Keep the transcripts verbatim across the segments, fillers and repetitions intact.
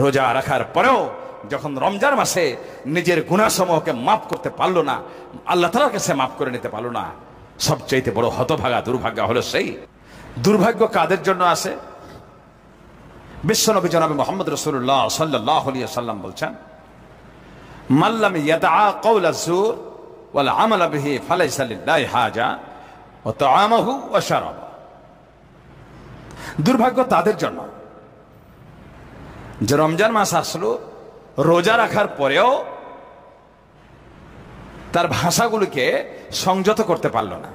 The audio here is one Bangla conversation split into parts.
রোজা রাখার পরেও যখন রমজান মাসে নিজের গুনাহসমূহকে maaf করতে পারলো না আল্লাহ তাআলার কাছে maaf করে নিতে পারলো না সবচেয়ে বড় হতভাগা দুর্ভাগ্য হলো সেই দুর্ভাগ্য কাদের জন্য আসে বিশ্বনবী জনাবে মুহাম্মদ রাসূলুল্লাহ সাল্লাল্লাহু আলাইহি ওয়াসাল্লাম বলেন মান লাম ইয়াদআ কওলাজ যুর ওয়াল আমাল বিহি ফালাইসা লিল্লাহি হাজা ওয়া তাআমাহু ওয়া শারাবা দুর্ভাগ্য তাদের জন্য যে রমজান মাস আসলো রোজা রাখার পরেও তার ভাষাগুলোকে সংযত করতে পারলো না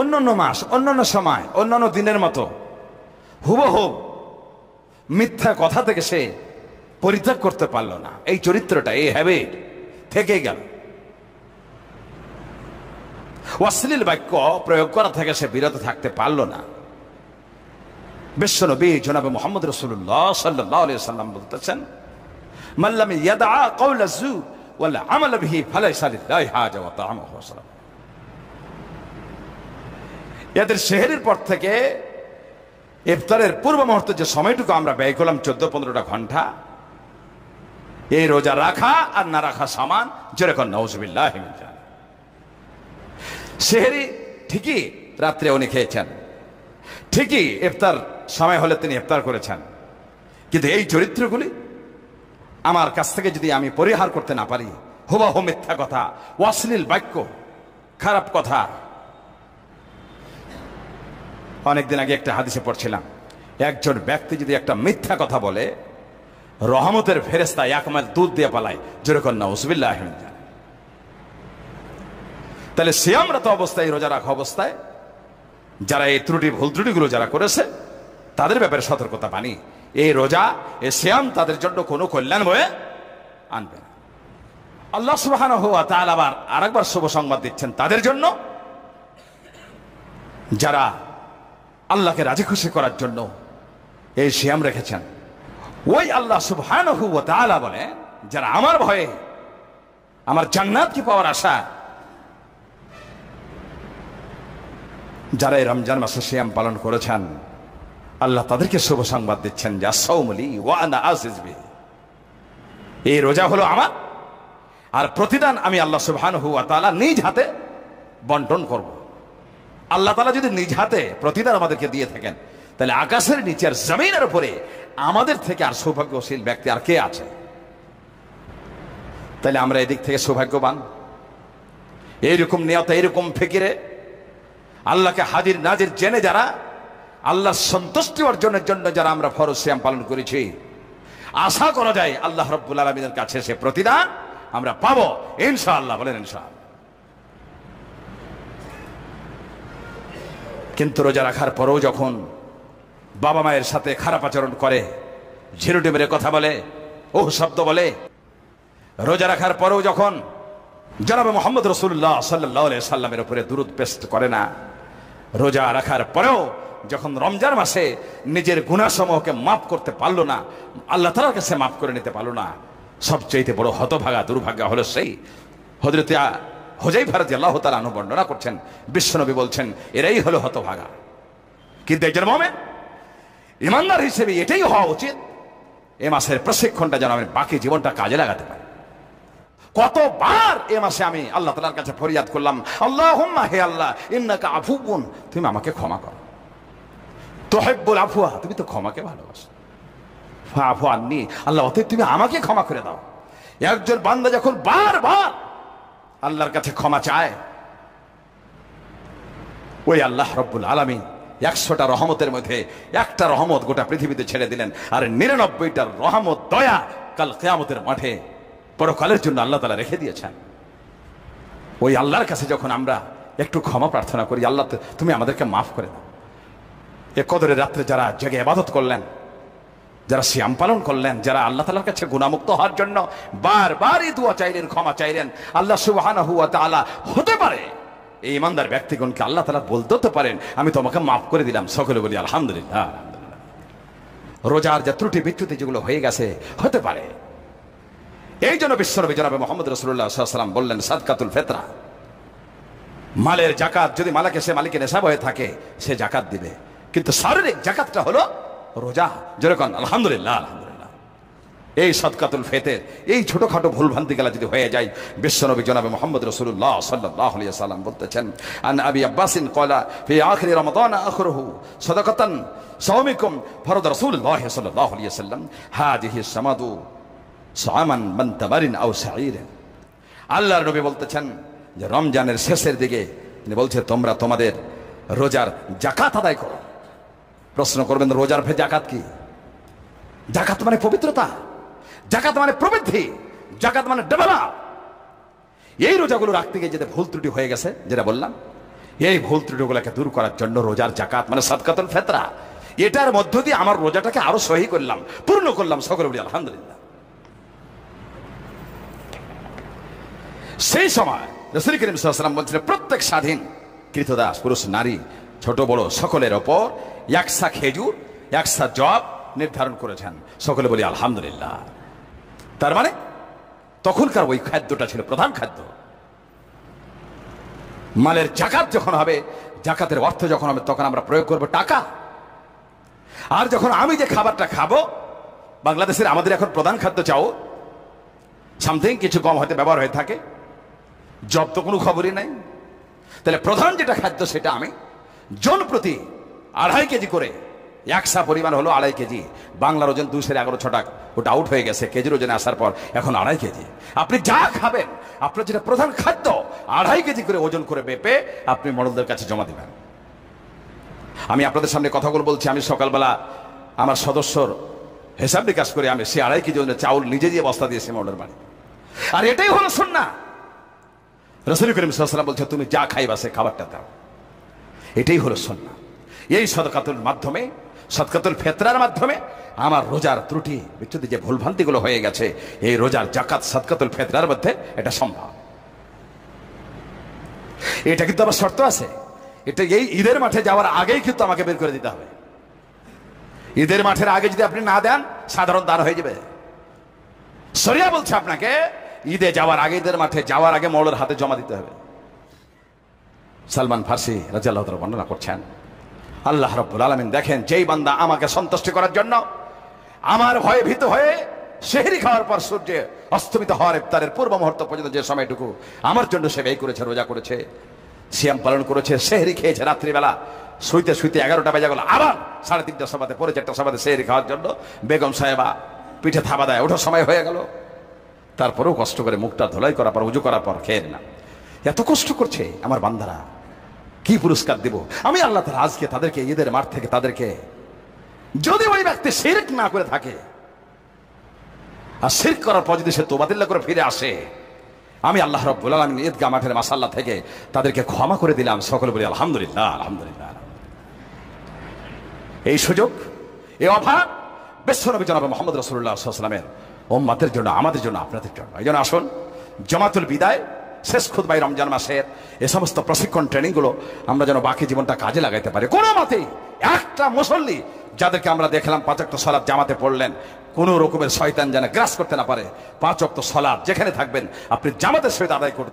অন্যন্য মাস অন্যন্য সময় অন্যন্য দিনের মতো হুবহু মিথ্যা কথা থেকে সে পরিত্যাগ করতে পারলো না এই চরিত্রটা এই হ্যাবিট থেকে গেল অশ্লীল বাক্য প্রয়োগ করা থেকে সে বিরত থাকতে পারলো না বিশ্বনবী জনাব মুহাম্মদ রাসূলুল্লাহ সাল্লাল্লাহু আলাইহি ওয়াসাল্লাম বলতেছেন মান লাম ইয়াদআ কওলাজ যু ওয়াল আমাল বিহি ফালাইসা লিল্লাহি হাজা ওয়া তাআমাহু ওয়া শারাবাহু এদের শহরের পর থেকে ইফতারের পূর্ব মুহূর্তে যে সময়টুকু আমরা ব্যয় করলাম চোদ্দ পনেরোটা ঘন্টা এই রোজা রাখা আর না রাখা সমান যেরকম নাউজুবিল্লাহি মিন জালিক শহরে ঠিকই রাতে উনি খেয়েছেন ঠিকই ইফতার সময় হলে তিনি ইফতার করেছেন কিন্তু এই চরিত্রগুলি আমার কাছ থেকে যদি আমি পরিহার করতে না পারি হুবহু মিথ্যা কথা অশ্লীল বাক্য খারাপ কথা অনেকদিন আগে একটা হাদিসে পড়ছিলাম একজন ব্যক্তি যদি একটা মিথ্যা কথা বলে রহমতের ফেরেশতা এক মাইল দুধ দিয়ে পালায় যেরকম নাউজুবিল্লাহি মিন জালিক তাহলে সিয়ামরত অবস্থায় রোজা রাখা অবস্থায় যারা এই ত্রুটি ভুল ত্রুটিগুলো যারা করেছে তাদের ব্যাপারে সতর্কতা বাণী এই রোজা এই সিয়াম তাদের জন্য কোনো কল্যাণ বয়ে আনবে না আল্লাহ সুবহানাহু ওয়া তাআলা আবার আরেকবার শুভ সংবাদ দিচ্ছেন তাদের জন্য যারা আল্লাহকে রাজি খুশি করার জন্য এই সিয়াম রেখেছেন ওই আল্লাহ সুবহানাহু ওয়া তাআলা বলে যারা আমার ভয়ে আমার জান্নাত কি পাওয়ার আশা যারা এই রমজান মাসে সিয়াম পালন করেছেন আল্লাহ তাদেরকে শুভ সংবাদ দিচ্ছেন যে সাওমু লি ওয়া আনা আজিজ বিহি এই রোজা হলো আমার আর প্রতিদান আমি আল্লাহ সুবহানাহু ওয়া তাআলা নিজ হাতে বণ্টন করব আল্লাহ তাআলা যদি নিজ হাতে প্রতিদান আমাদেরকে দিয়ে থাকেন তাহলে আকাশের নিচে আর জমিনের উপরে আমাদের থেকে আর সৌভাগ্যশীল ব্যক্তি আর কে আছে তাহলে আমরা এদিক থেকে সৌভাগ্যবান এইরকম নিয়তে এইরকম ফিকিরে আল্লাহকে হাজির নাজির জেনে যারা আল্লাহ সন্তুষ্টি অর্জনের জন্য যারা আমরা ফরজ সিয়াম পালন করেছি আশা করা যায় আল্লাহ রাব্বুল আলামিনের কাছে সে প্রতিদান আমরা পাবো ইনশাআল্লাহ বলেন ইনশাআল্লাহ কিন্তু রোজা রাখার পরেও যখন বাবা মায়ের সাথে খারাপ আচরণ করে ঝিরুটি মেরে কথা বলে ওহ শব্দ বলে রোজা রাখার পরেও যখন জনাব মুহাম্মদ রাসূলুল্লাহ সাল্লাল্লাহু আলাইহি সাল্লামের উপরে দুরূদ পেস্ট করে না রোজা রাখার পরেও যখন রমজান মাসে নিজের গুনাহসমূহকে maaf করতে পারলো না আল্লাহ তাআলার কাছে maaf করে নিতে পারলো না সবচেয়ে বড় হতভাগা দুর্ভাগ্য হলো সেই হযরত হুযায়ফা রাদিয়াল্লাহু তাআলা আনহু বর্ণনা করছেন বিশ্বনবী বলছেন এরাই হলো হতভাগা কিন্তু একজন মুমিন ঈমানদার হিসেবে এটাই হওয়া উচিত এই মাসের প্রশিক্ষণটা যেন আমি বাকি জীবনটা কাজে লাগাতে পারি কতবার এ মাসে আমি আল্লাহ তাআলার কাছে ফরিয়াদ করলাম আল্লাহুম্মা হে আল্লাহ ইন্নাকা আফুউন তুমি আমাকে ক্ষমা করো তুহিব্বুল আফওয়া তুমি তো ক্ষমাকে ভালোবাসো ফাআফু আননি আল্লাহ অতএব তুমি আমাকে ক্ষমা করে দাও একজন বান্দা যখন বারবার আল্লাহর কাছে ক্ষমা চায় ওই আল্লাহ রাব্বুল আলামিন একশোটা রহমতের মধ্যে একটা রহমত গোটা পৃথিবীতে ছেড়ে দিলেন আর নিরানব্বইটা রহমত দয়া কাল কিয়ামতের মাঠে পরকালের জন্য আল্লাহ তাআলা রেখে দিয়েছেন ওই আল্লাহর কাছে যখন আমরা একটু ক্ষমা প্রার্থনা করি আল্লাহ তুমি আমাদেরকে maaf করে দাও এই কদরের রাতে যারা জেগে ইবাদত করলেন যারা সিয়াম পালন করলেন যারা আল্লাহ তাআলার কাছে গুনাহমুক্ত হওয়ার জন্য বারবার এই দোয়া চাইলেন ক্ষমা চাইলেন আল্লাহ সুবহানাহু ওয়া তাআলা হতে পারে এই ইমানদার ব্যক্তিগণকে আল্লাহ তাআলা বলতে পারেন আমি তোমাকে maaf করে দিলাম সকলে বলি আলহামদুলিল্লাহ রোজার যে ত্রুটি বিচ্যুতি যেগুলো হয়ে গেছে হতে পারে এই জন্য বিশ্বনবী জনাবে মুহাম্মদ রাসূলুল্লাহ সাল্লাল্লাহু আলাইহি ওয়াসাল্লাম বললেন সাদকাতুল ফিতরা মালের যাকাত যদি মালাকে সে মালিকের নিসাব হয়ে থাকে সে যাকাত দিবে কিন্তু শারীরিক যাকাতটা হলো রোজা জোরে কোন আলহামদুলিল্লাহ আলহামদুলিল্লাহ এই সাদকাতুল ফিতর এই ছোটখাটো ভুলভ্রান্তিগুলো যদি হয়ে যায় বিশ্বনবী জনাবে মুহাম্মদ রাসূলুল্লাহ সাল্লাল্লাহু আলাইহি ওয়াসাল্লাম বলতেছেন আন আবি আব্বাস ক্বালা ফি আখিরি রমাদান আখরুহু সাদাকাতান সাওমিকুম ফরদ রাসূলুল্লাহ সাল্লাল্লাহু আলাইহি ওয়াসাল্লাম হাদিহি সামাদু সামান মান তামারিন আও সাঈর আল্লাহর নবী বলতেছেন যে রমজানের শেষের দিকে তিনি বলছে তোমরা তোমাদের রোজার যাকাত আদায় করো প্রশ্ন করবেন রোজার ফে যাকাত কি যাকাত মানে পবিত্রতা যাকাত মানে প্রবৃদ্ধি যাকাত মানে ডেভেলপ এই রোজাগুলো রাখতে গিয়ে যেটা ভুল ত্রুটি হয়ে গেছে যেটা বললাম এই ভুল ত্রুটিগুলোকে দূর করার জন্য রোজার যাকাত মানে সাদকাতুল ফিতরা এটার মধ্য দিয়ে আমার রোজাটাকে আরো সহি করলাম পূর্ণ করলাম সকলে বলি আলহামদুলিল্লাহ সেই সময় রাসূল করিম সাল্লাল্লাহু আলাইহি ওয়াসাল্লাম বলেছিলেন প্রত্যেক স্বাধীন কৃতদাস পুরুষ নারী ছোট বড় সকলের ওপর একশা খেজুর একশা জব নির্ধারণ করেছেন সকলে বলি আলহামদুলিল্লাহ তার মানে তখনকার ওই খাদ্যটা ছিল প্রধান খাদ্য মালের যাকাত যখন হবে যাকাতের অর্থ যখন হবে তখন আমরা প্রয়োগ করব টাকা আর যখন আমি যে খাবারটা খাবো বাংলাদেশের আমাদের এখন প্রধান খাদ্য চাও সামথিং কিছু কম হতে ব্যবহার হয়ে থাকে জব তো কোনো খবরই নাই তাহলে প্রধান যেটা খাদ্য সেটা আমি জন প্রতি আড়াই কেজি করে একশা পরিমাণ হলো আড়াই কেজি বাংলার ওজন দুশো এগারো ছটাক ওটা আউট হয়ে গেছে কেজির ওজনে আসার পর এখন আড়াই কেজি আপনি যা খাবেন আপনার যেটা প্রধান খাদ্য আড়াই কেজি করে ওজন করে মেপে আপনি মডলদের কাছে জমা দেবেন আমি আপনাদের সামনে কথাগুলো বলছি আমি সকালবেলা আমার সদস্যর হিসাব নিকাশ করে আমি সে আড়াই কেজি ওজনে চাউল নিজে দিয়ে বস্তা দিয়েছি মডলের বাড়ি আর এটাই হলো সুন্নাহ রাসূল করিম সাল্লাল্লাহু আলাইহি ওয়াসাল্লাম বলছে তুমি যা খাইবা সে খাবারটা দাও এটাই হলো সুন্নাহ এই সাদকাতুল মাধ্যমে সাদকাতুল ফিতরার মাধ্যমে আমার রোজার ত্রুটি বিচ্ছুতি যে ভুলভ্রান্তিগুলো হয়ে গেছে এই রোজার যাকাত সাদকাতুল ফিতরার মধ্যে এটা সম্ভব এটা কিন্তু আবার শর্ত আছে এটা এই ঈদের মাঠে যাওয়ার আগেই কিন্তু আমাকে বের করে দিতে হবে ঈদের মাঠের আগে যদি আপনি না দেন সাধারণ দান হয়ে যাবে শরিয়া বলছে আপনাকে ঈদে যাওয়ার আগে ঈদের মাঠে যাওয়ার আগে মওলার হাতে জমা দিতে হবে সালমান ফার্সি রাদিয়াল্লাহু তাআলা বর্ণনা করছেন আল্লাহ রাব্বুল আলামিন দেখেন যেই বান্দা আমাকে সন্তুষ্ট করার জন্য আমার ভয়ে ভীত হয়ে সেহরি খাওয়ার পর সূর্যে অস্তমিত হওয়ার ইফতারের পূর্ব মুহূর্ত পর্যন্ত যে সময়টুকু আমার জন্য সে ব্যয় করেছে রোজা করেছে সিয়াম পালন করেছে সেহরি খেয়েছে রাত্রিবেলা শুইতে শুইতে এগারোটা বেজে গেল আবার সাড়ে তিনটার সভাতে পরে চারটার সভাতে সেহরি খাওয়ার জন্য বেগম সাহেবা পিঠে থাবা দেয় ওঠার সময় হয়ে গেল তারপরেও কষ্ট করে মুখটা ধোলাই করার পর উজু করার পর খেয়ে না এত কষ্ট করছে আমার বান্দারা কি পুরস্কার দেব আমি আল্লাহ তাআলা আজকে তাদেরকে ঈদের মাঠ থেকে তাদেরকে যদি ওই ব্যক্তি শিরক না করে থাকে আর শিরক করার পর যদি সে তওবাতিল্লাহ করে ফিরে আসে আমি আল্লাহ রাব্বুল আলামিন ঈদগাহ মাঠের মাশাআল্লাহ থেকে তাদেরকে ক্ষমা করে দিলাম সকলে বলি আলহামদুলিল্লাহ আলহামদুলিল্লাহ এই সুযোগ এই অভাব বিশ্বনবী জনাব মুহাম্মদ রাসূলুল্লাহ সাল্লাল্লাহু আলাইহি ওয়াসাল্লামের উম্মতের জন্য আমাদের জন্য আপনাদের জন্য এই জন্য আসুন জমাতুল বিদায় শেষ খুতবায় রমজান মাসের এ সমস্ত প্রশিক্ষণ ট্রেনিংগুলো আমরা যেন বাকি জীবনটা কাজে লাগাইতে পারি কোনো মতেই একটা মুসল্লি যাদেরকে আমরা দেখলাম পাঁচ ওয়াক্ত সালাত জামাতে পড়লেন কোনো রকমের শয়তান যেন গ্রাস করতে না পারে পাঁচ ওয়াক্ত সালাত যেখানে থাকবেন আপনি জামাতের সহিত আদায় করতে